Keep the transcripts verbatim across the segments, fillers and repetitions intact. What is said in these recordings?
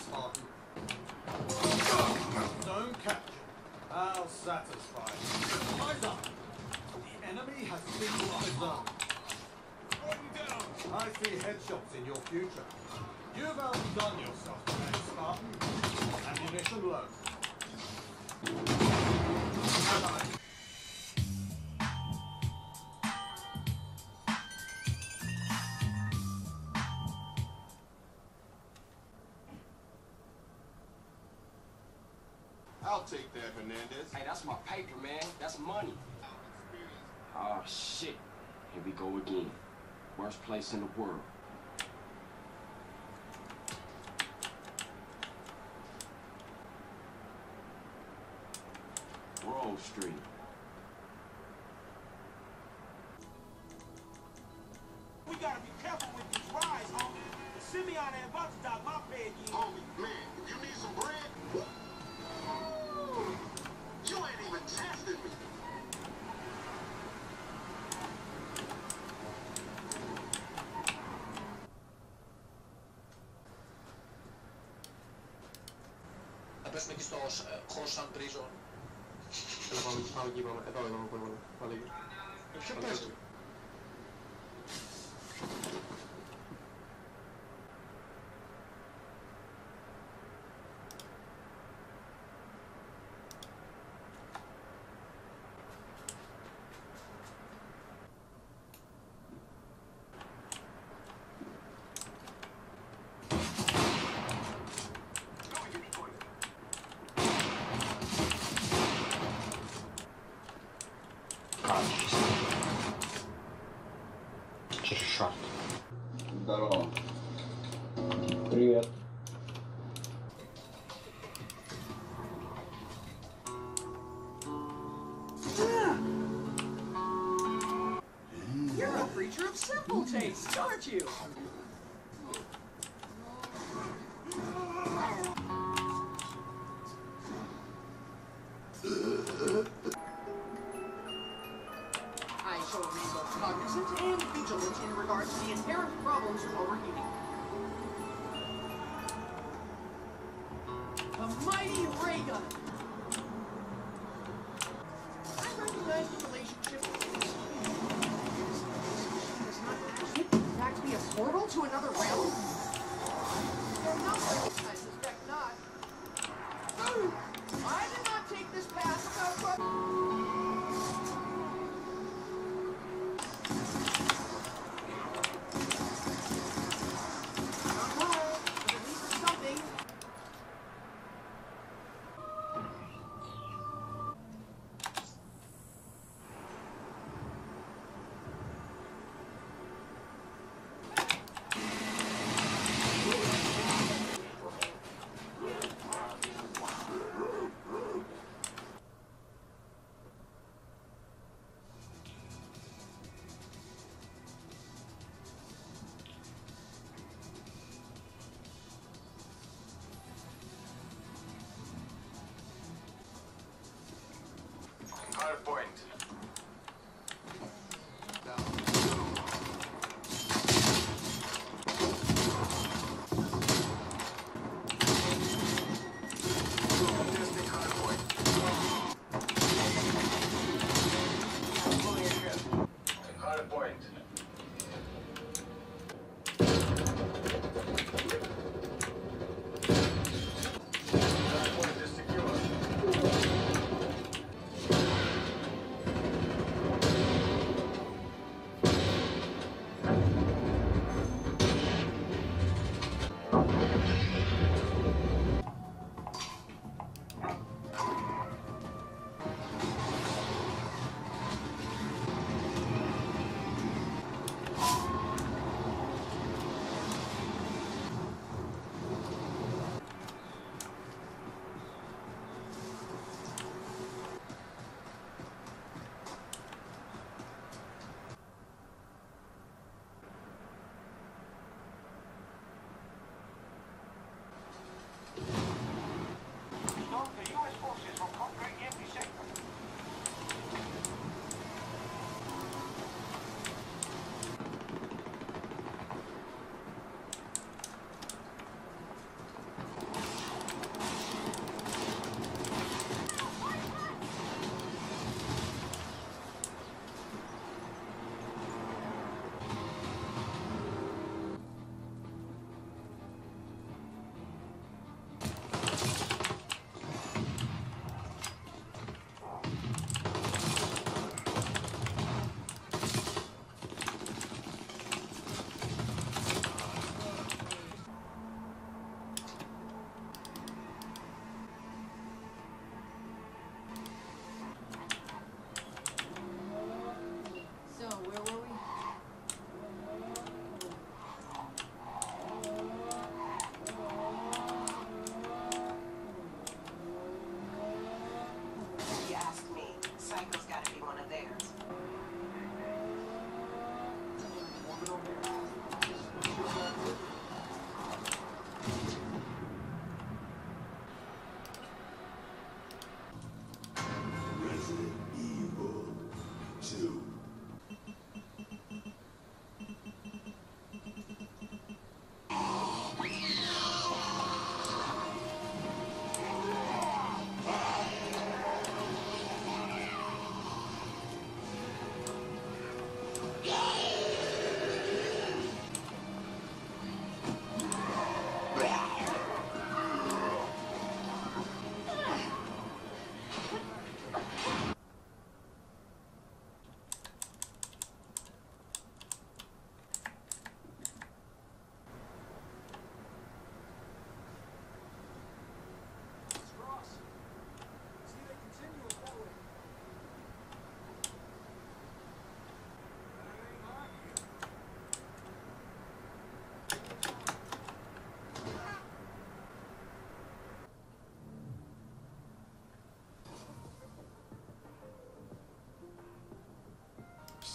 started. Don't catch him. I'll satisfy him. Eyes up. The enemy has been up. I see headshots in your future. You've outdone yourself today, Spartan. Ammunition low. Goodbye. I'll take that, Hernandez. Hey, that's my paper, man. That's money. Oh, shit. Here we go again. Worst place in the world. Grove Street. We gotta be careful with these rides, homie. Simeon ain't about to dock my pay again. Homie, man, if you need some bread, ooh, you ain't even tested me. Απέσουμε εκεί στο Χώσαν Πρίζον. Έλα πάμε εκεί, πάμε εκεί, πάμε. Εδώ είναι μόνο, πάλι εκεί. Ποιο πέσουμε. Здорово. Привет. You're a creature of simple tastes, aren't you? Shall be both cognizant and vigilant in regards to the inherent problems of overheating. The mighty ray gun! I recognize the relationship does not actually, in fact, be a portal to another realm? They're not like this, I suspect not. I did not take this path without but... Point.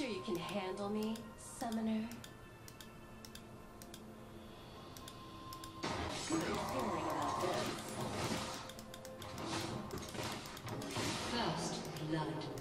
sure you can handle me, summoner? Good feeling about this. First blood.